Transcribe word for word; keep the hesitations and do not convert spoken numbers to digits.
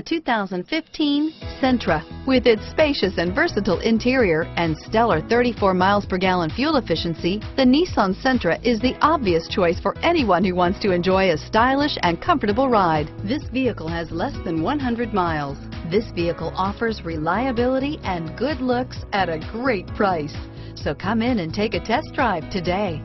The two thousand fifteen Sentra. With its spacious and versatile interior and stellar thirty-four miles per gallon fuel efficiency, the Nissan Sentra is the obvious choice for anyone who wants to enjoy a stylish and comfortable ride. This vehicle has less than one hundred miles. This vehicle offers reliability and good looks at a great price. So come in and take a test drive today.